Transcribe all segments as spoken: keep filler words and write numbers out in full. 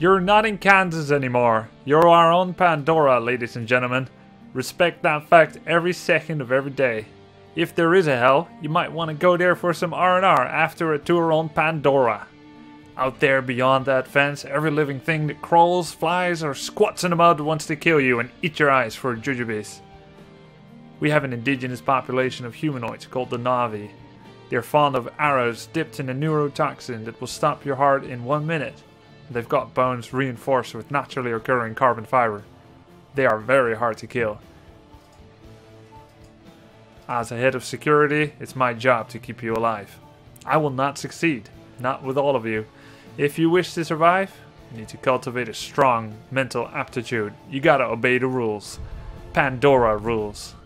You're not in Kansas anymore. You're our own Pandora, ladies and gentlemen. Respect that fact every second of every day. If there is a hell, you might want to go there for some R and R after a tour on Pandora. Out there beyond that fence, every living thing that crawls, flies, or squats in the mud wants to kill you and eat your eyes for jujubes. We have an indigenous population of humanoids called the Na'vi. They're fond of arrows dipped in a neurotoxin that will stop your heart in one minute. They've got bones reinforced with naturally occurring carbon fiber. They are very hard to kill. As a head of security, it's my job to keep you alive. I will not succeed, not with all of you. If you wish to survive, you need to cultivate a strong mental aptitude. You gotta obey the rules. Pandora rules.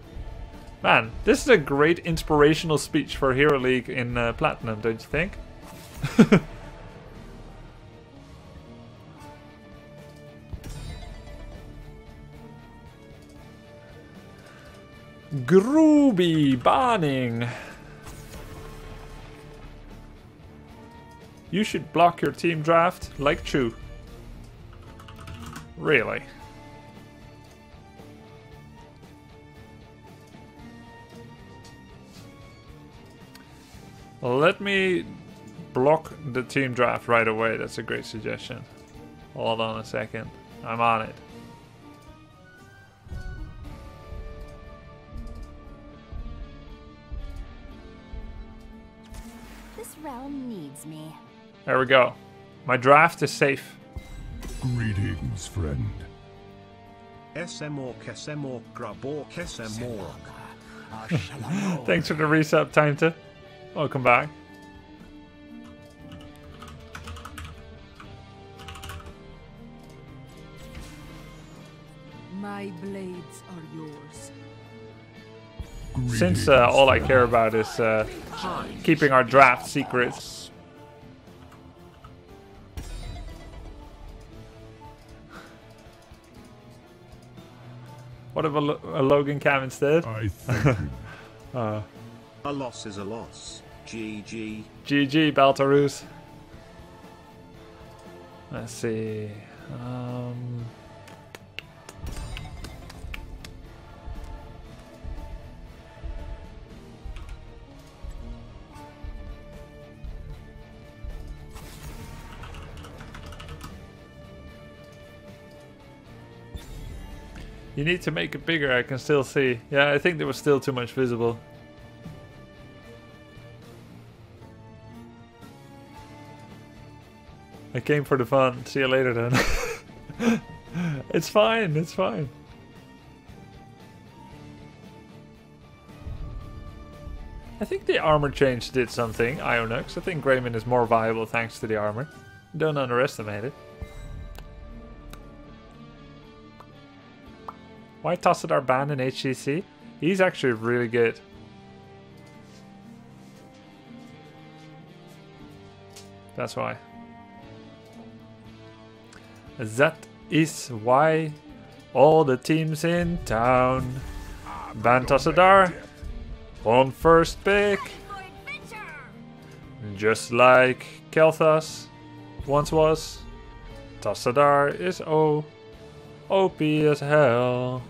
Man, this is a great inspirational speech for Hero League in uh, Platinum, don't you think? Grubby banning. You should block your team draft like Chu. Really? Let me block the team draft right away. That's a great suggestion. Hold on a second. I'm on it. Realm needs me. There we go. My draft is safe. Greetings, friend. Thanks for the resub, Tainter. Welcome back. My blades are yours. Since uh, all I care about is uh, keeping our draft secrets. What if a, Lo a Logan Cam instead? I think. uh, a loss is a loss. G G. G G, Baltarus. Let's see. Um... You need to make it bigger, I can still see. Yeah, I think there was still too much visible. I came for the fun. See you later then. It's fine, it's fine. I think the armor change did something, Ionux. I think Grayman is more viable thanks to the armor. Don't underestimate it. Why Tassadar ban in H T C? He's actually really good. That's why. That is why all the teams in town ban Tassadar on first pick. Just like Kelthas once was, Tassadar is O. O P as hell.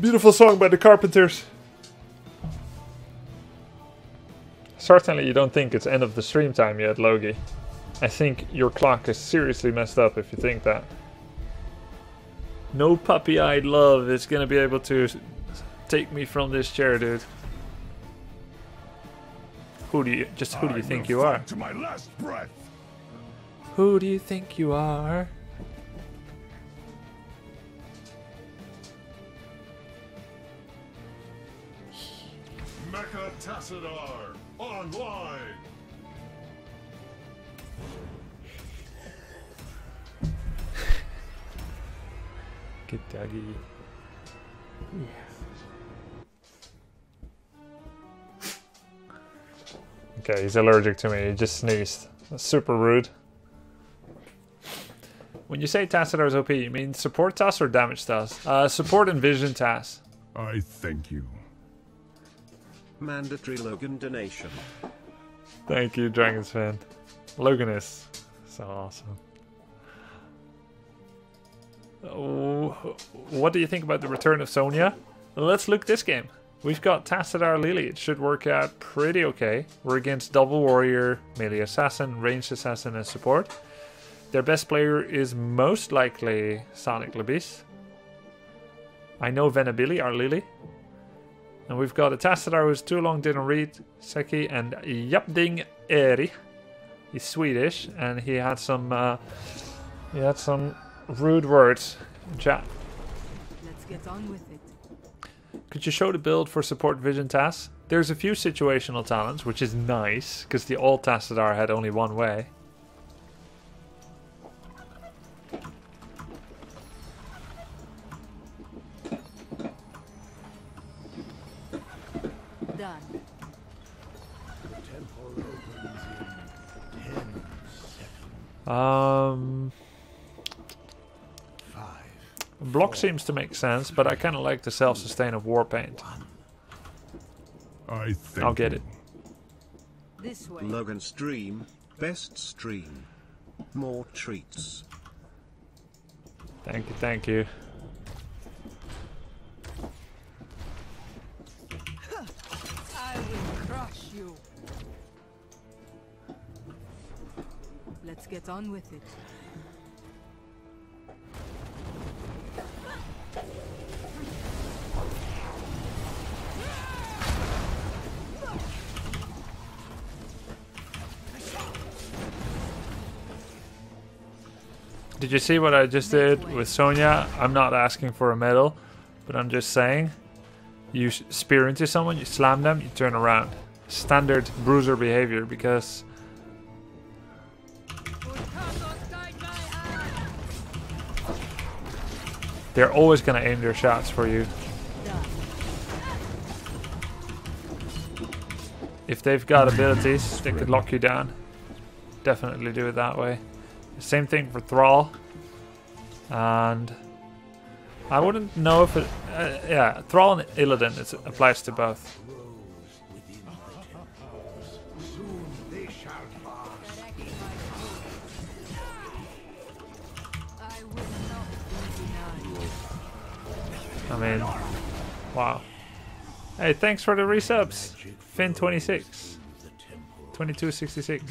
Beautiful song by the Carpenters. Certainly you don't think it's end of the stream time yet, Logie. I think your clock is seriously messed up if you think that. No puppy-eyed love is gonna be able to take me from this chair, dude. Who do you just who do you think you are? To my last breath. Who do you think you are? Mecha Tassadar online. Get doggy. Yeah. Okay, he's allergic to me. He just sneezed. That's super rude. When you say Tassadar's O P, you mean support Tass or damage Tass? Uh, support and vision Tass. I thank you. Mandatory Logan donation. Thank you, Dragons fan. Logan is so awesome. Oh, what do you think about the return of Sonya? Let's look this game. We've got Tassadar Lily. It should work out pretty okay. We're against double warrior, melee assassin, ranged assassin, and support. Their best player is most likely Sonic Labis. I know Venabili, our Lily. And we've got a Tassadar who's too long didn't read, Seki, and Yapding Eri. He's Swedish, and he had some uh, he had some rude words in chat. Let's get on with it. Could you show the build for support vision Tass? There's a few situational talents, which is nice, because the old Tassadar had only one way. Um, Five, block four, seems to make sense, but I kind of like the self-sustain of war paint. I think I'll get it. This way. Logan stream, best stream, more treats. Thank you, thank you. I will crush you. Let's get on with it. Did you see what I just did with Sonya? I'm not asking for a medal, but I'm just saying, you spear into someone, you slam them, you turn around. Standard bruiser behavior, because they're always going to aim their shots for you. If they've got abilities, they could lock you down. Definitely do it that way. Same thing for Thrall. And I wouldn't know if it... Uh, yeah, Thrall and Illidan, it applies to both. I mean, wow. Hey, thanks for the resubs. Finn twenty-six. twenty-two sixty-six.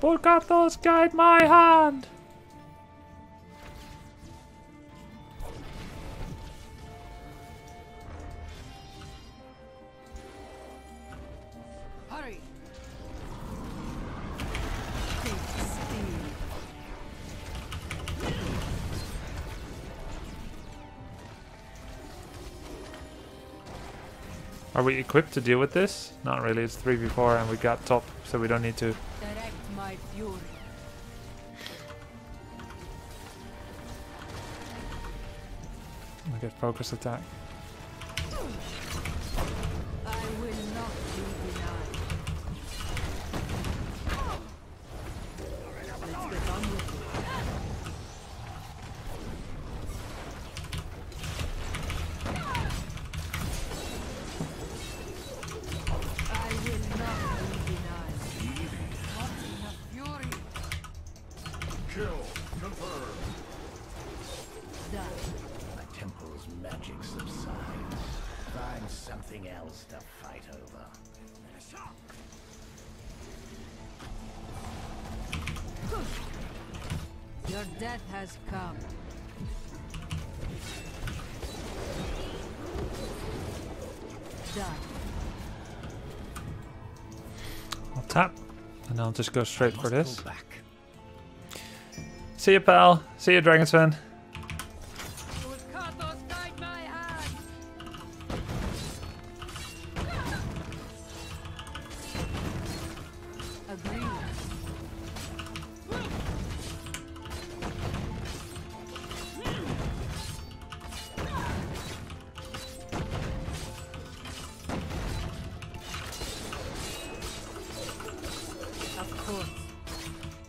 Bul-Kathos, guide my hand! Are we equipped to deal with this? Not really, it's three v four and we got top, so we don't need to. Direct my fury. We get focus attack. I will not be denied. Let's get on with it. I'll just go straight for this. Back. See you, pal. See you, Dragons fan.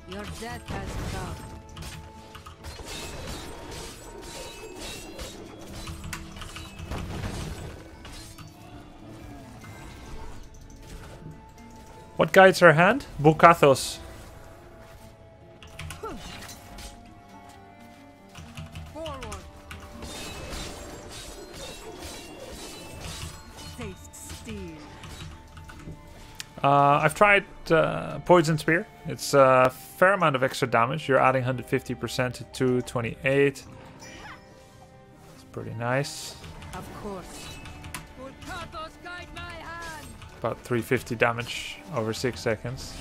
Your death has come. What guides her hand? Bul-Kathos. Uh, I've tried uh, Poison Spear. It's a fair amount of extra damage. You're adding one hundred fifty percent to two twenty-eight. It's pretty nice. Of course. About three hundred fifty damage over six seconds.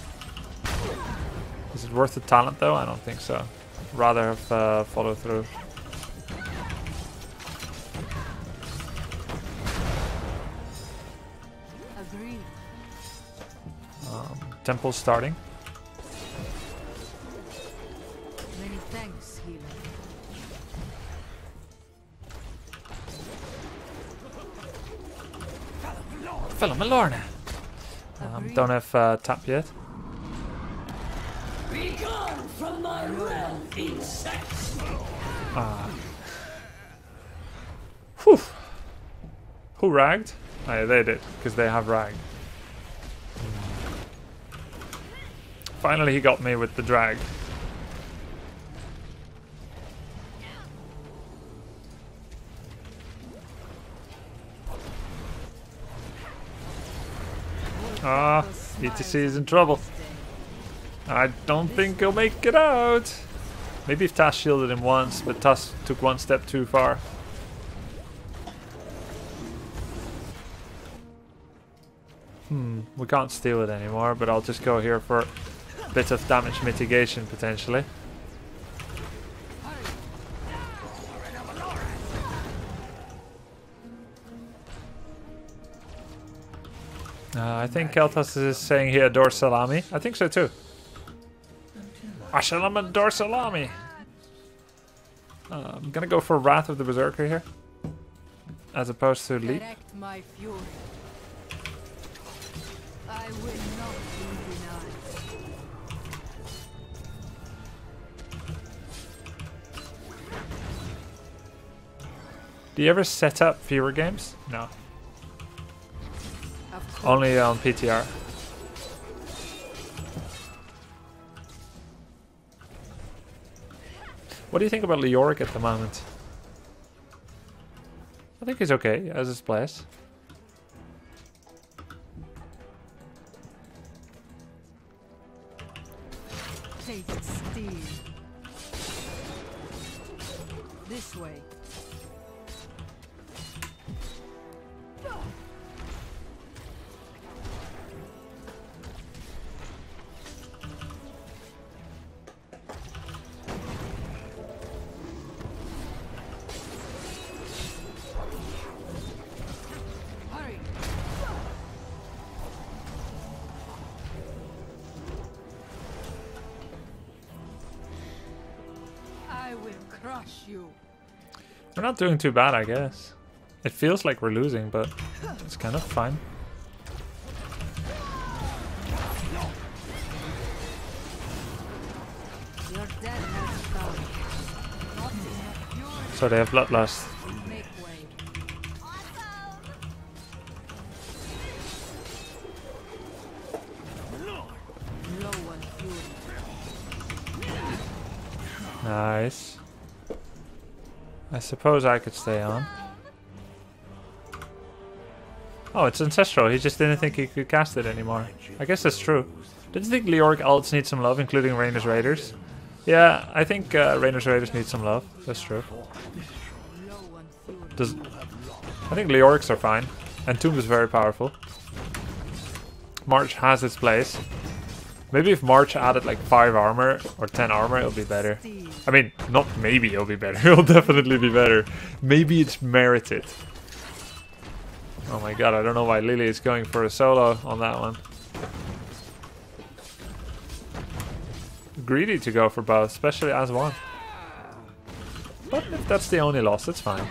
Is it worth the talent though? I don't think so. I'd rather have uh, follow through. Temple starting. Many thanks, healer. Fellow Malorna. Um, don't have uh, tap yet. Be gone from my realm, insects. Ah. Whew. Who ragged? Oh, yeah, they did, because they have ragged. Finally he got me with the drag. Ah, E T C is in trouble. I don't think he'll make it out. Maybe if Tass shielded him once, but Tass took one step too far. Hmm, we can't steal it anymore, but I'll just go here for bit of damage mitigation potentially. Uh, I think Kelthas is saying he adores salami. I think so too. I shall adore salami. Uh, I'm gonna go for Wrath of the Berserker here, as opposed to Leap. I will not be denied. Do you ever set up viewer games? No. Only on P T R. What do you think about Leoric at the moment? I think he's okay as his place. Take steel. This way. We're not doing too bad, I guess. It feels like we're losing, but it's kind of fine. So they have bloodlust. Nice. I suppose I could stay on. Oh, it's Ancestral. He just didn't think he could cast it anymore. I guess that's true. Did you think Leoric alts need some love, including Raynor's Raiders? Yeah, I think uh, Raynor's Raiders need some love. That's true. Does, I think Leorics are fine. And Tomb is very powerful. March has its place. Maybe if March added like five armor or ten armor, it'll be better. I mean, not maybe it'll be better. It'll definitely be better. Maybe it's merited. Oh my god, I don't know why Lily is going for a solo on that one. Greedy to go for both, especially as one. But if that's the only loss, that's fine.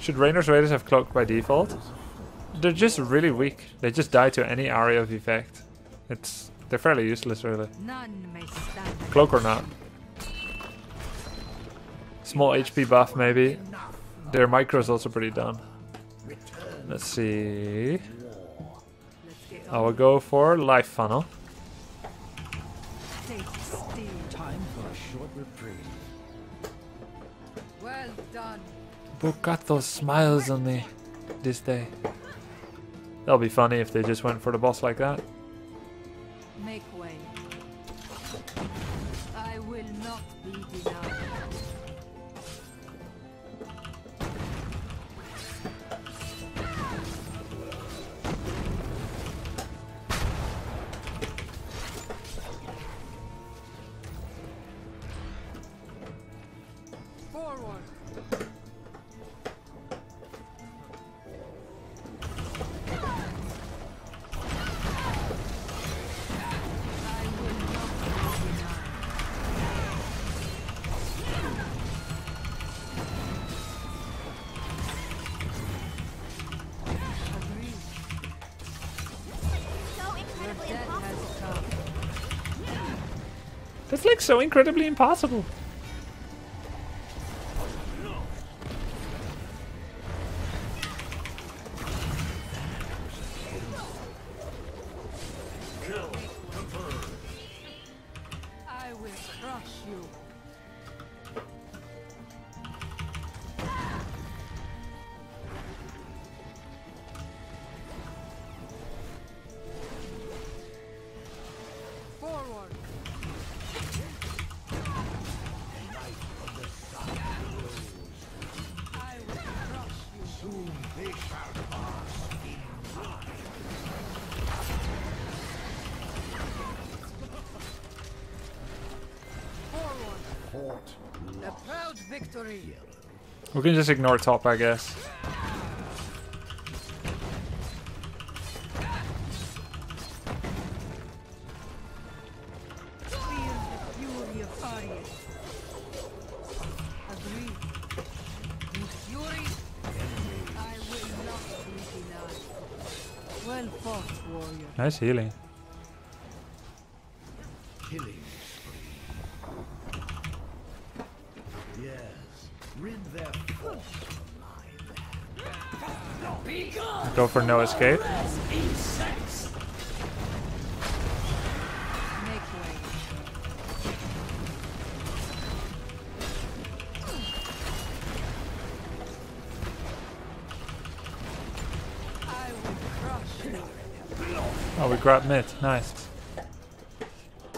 Should Raynor's Raiders have Cloak by default? They're just really weak. They just die to any area of effect. It's they're fairly useless, really. Cloak or not. Small H P buff, maybe. Their micro is also pretty dumb. Let's see. I will go for life funnel. Time for a short reprieve. Well done. Bul-Kathos smiles on me this day. That'll be funny if they just went for the boss like that. Make way. I will not be denied. It's like so incredibly impossible. I will crush you. We can just ignore top, I guess. Nice healing. Go for no escape. Oh, we grabbed mid. Nice.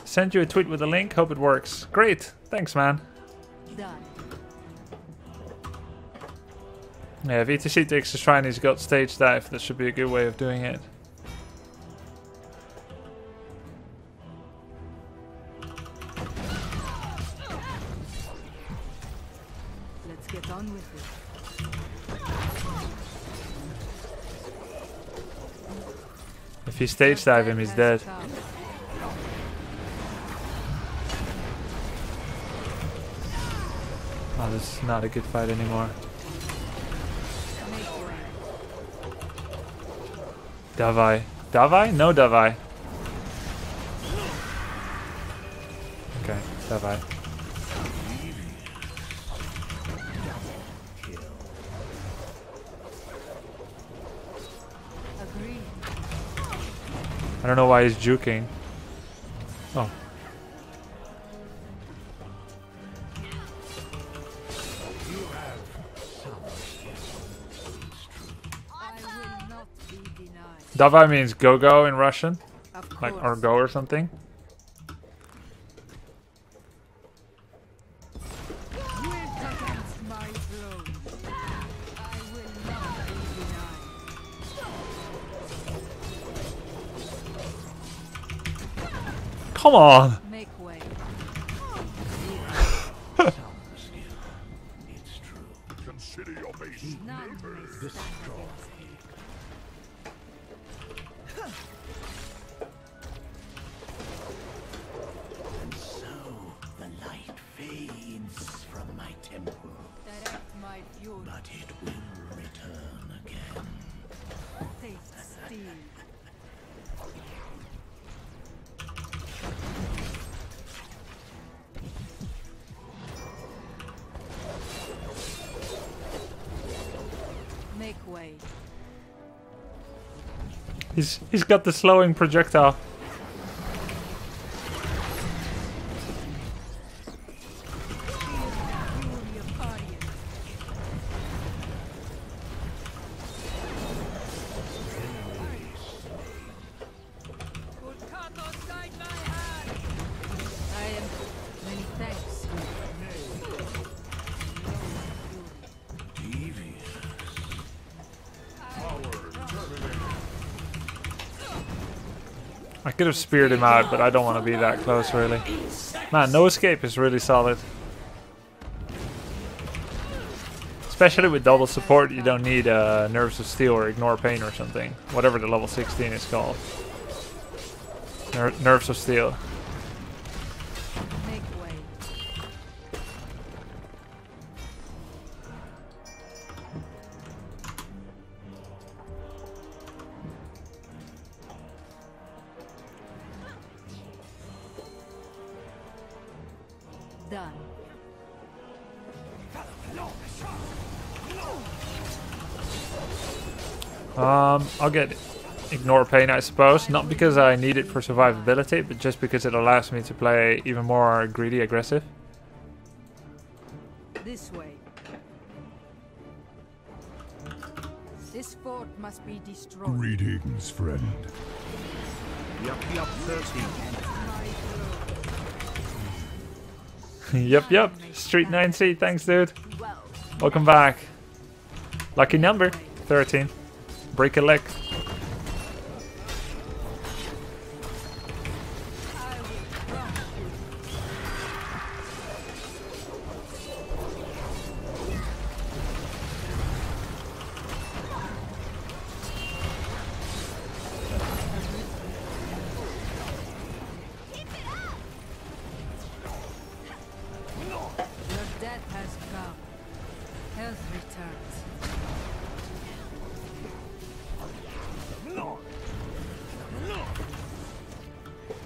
Send you a tweet with a link. Hope it works. Great. Thanks, man. Done. Yeah, if E T C takes the shrine, he's got stage dive. That should be a good way of doing it. Let's get on with it. If he stage dive him, he's dead. Oh, this is not a good fight anymore. Davai. Davai? No Davai. Okay, Davai. I don't know why he's juking. Oh. Davai means go-go in Russian, like or go or something. Come on! He's he's got the slowing projectile. Could have speared him out, but I don't want to be that close, really. Man, no escape is really solid. Especially with double support, you don't need uh, Nerves of Steel or Ignore Pain or something. Whatever the level sixteen is called. Ner Nerves of Steel. Um, I'll get Ignore Pain, I suppose. Not because I need it for survivability, but just because it allows me to play even more greedy aggressive. This way. This fort must be destroyed. Greetings, friend. Yup, yup, thirteen. Yup, yup. Street nine C, thanks, dude. Welcome back. Lucky number, thirteen. Break a leg.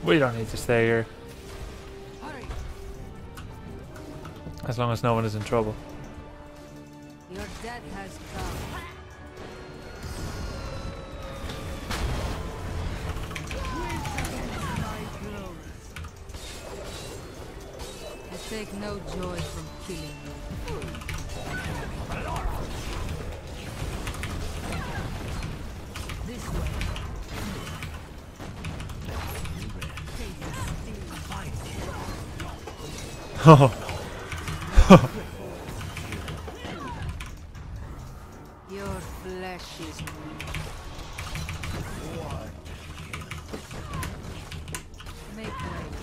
We don't need to stay here. As long as no one is in trouble. Your death has come. I take no joy from killing you. This way. Oh. Your flesh is weak. Make way.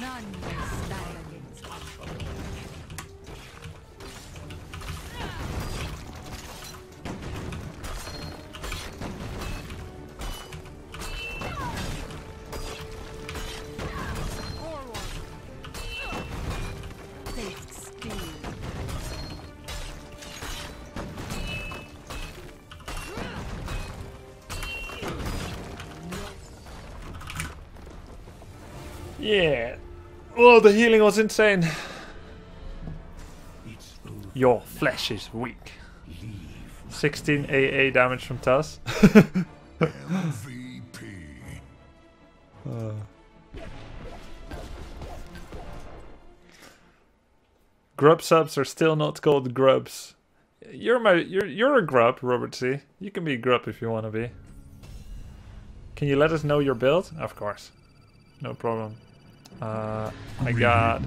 None will stand against Yeah. Oh, the healing was insane. Your flesh is weak. sixteen A A damage from Taz. M V P. Uh. Grub subs are still not called grubs. You're my, you're you're a grub, Robert C. You can be a grub if you want to be. Can you let us know your build? Of course. No problem. Uh, I got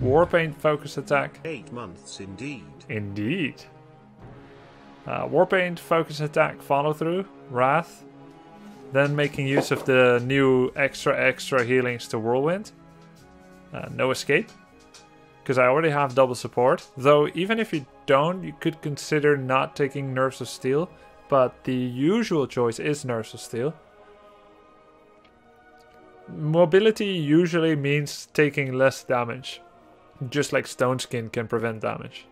Warpaint Focus Attack. Eight months indeed. Indeed. Uh, Warpaint Focus Attack Follow Through, Wrath. Then making use of the new extra extra healings to Whirlwind. Uh, no Escape. Because I already have double support. Though even if you don't, you could consider not taking Nerves of Steel. But the usual choice is Nerves of Steel. Mobility usually means taking less damage, just like Stone Skin can prevent damage.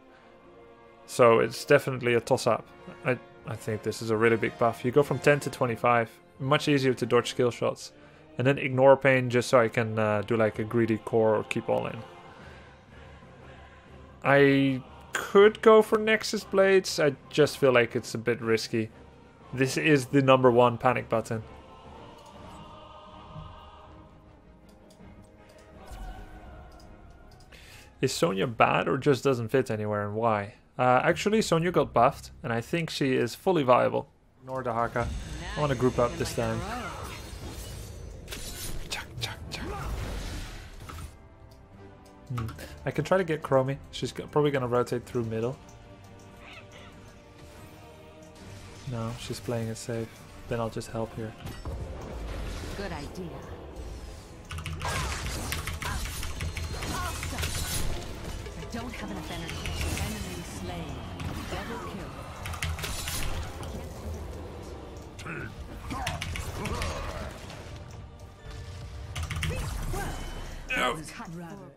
So it's definitely a toss-up. I, I think this is a really big buff. You go from ten to twenty-five, much easier to dodge skill shots. And then Ignore Pain just so I can uh, do like a greedy core or keep all in. I could go for Nexus Blades, I just feel like it's a bit risky. This is the number one panic button. Is Sonya bad or just doesn't fit anywhere, and why? Uh, actually, Sonya got buffed, and I think she is fully viable. Nordahaka. I want to group up this time. Chuck, chuck, chuck. Hmm. I can try to get Chromie. She's probably going to rotate through middle. No, she's playing it safe. Then I'll just help here. Good idea. Don't have enough energy. Enemy slain. Double kill. Oh.